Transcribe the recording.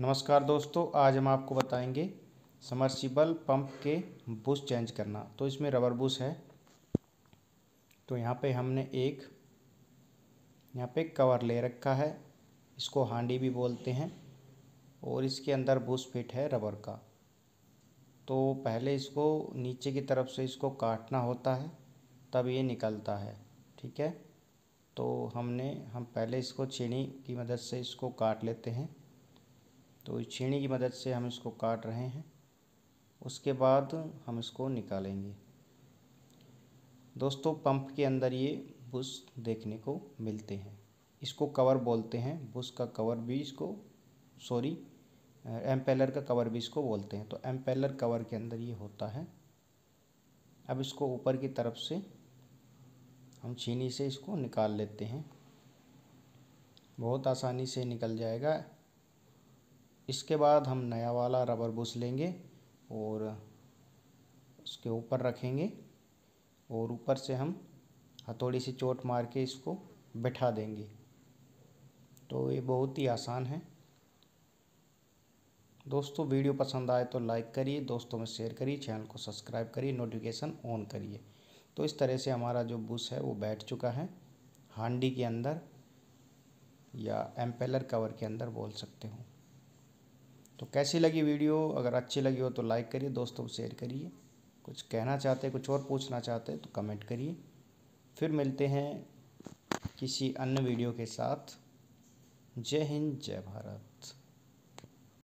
नमस्कार दोस्तों, आज हम आपको बताएंगे समर्सिबल पंप के बूस चेंज करना। तो इसमें रबर बूस है, तो यहाँ पे हमने एक यहाँ पे कवर ले रखा है, इसको हांडी भी बोलते हैं, और इसके अंदर बूस फिट है रबर का। तो पहले इसको नीचे की तरफ से इसको काटना होता है, तब ये निकलता है। ठीक है, तो हम पहले इसको छेनी की मदद से इसको काट लेते हैं। तो इस छेनी की मदद से हम इसको काट रहे हैं, उसके बाद हम इसको निकालेंगे। दोस्तों, पंप के अंदर ये बुश देखने को मिलते हैं, इसको कवर बोलते हैं। बुश का कवर भी इसको एम्पेलर का कवर भी इसको बोलते हैं। तो एम्पेलर कवर के अंदर ये होता है। अब इसको ऊपर की तरफ से हम छेनी से इसको निकाल लेते हैं, बहुत आसानी से निकल जाएगा। इसके बाद हम नया वाला रबर बूस लेंगे और उसके ऊपर रखेंगे, और ऊपर से हम हथौड़ी से चोट मार के इसको बैठा देंगे। तो ये बहुत ही आसान है। दोस्तों, वीडियो पसंद आए तो लाइक करिए, दोस्तों में शेयर करिए, चैनल को सब्सक्राइब करिए, नोटिफिकेशन ऑन करिए। तो इस तरह से हमारा जो बूस है वो बैठ चुका है हांडी के अंदर, या एम्पेलर कवर के अंदर बोल सकते हो। तो कैसी लगी वीडियो? अगर अच्छी लगी हो तो लाइक करिए, दोस्तों को शेयर करिए। कुछ कहना चाहते हैं, कुछ और पूछना चाहते हैं तो कमेंट करिए। फिर मिलते हैं किसी अन्य वीडियो के साथ। जय हिंद, जय भारत।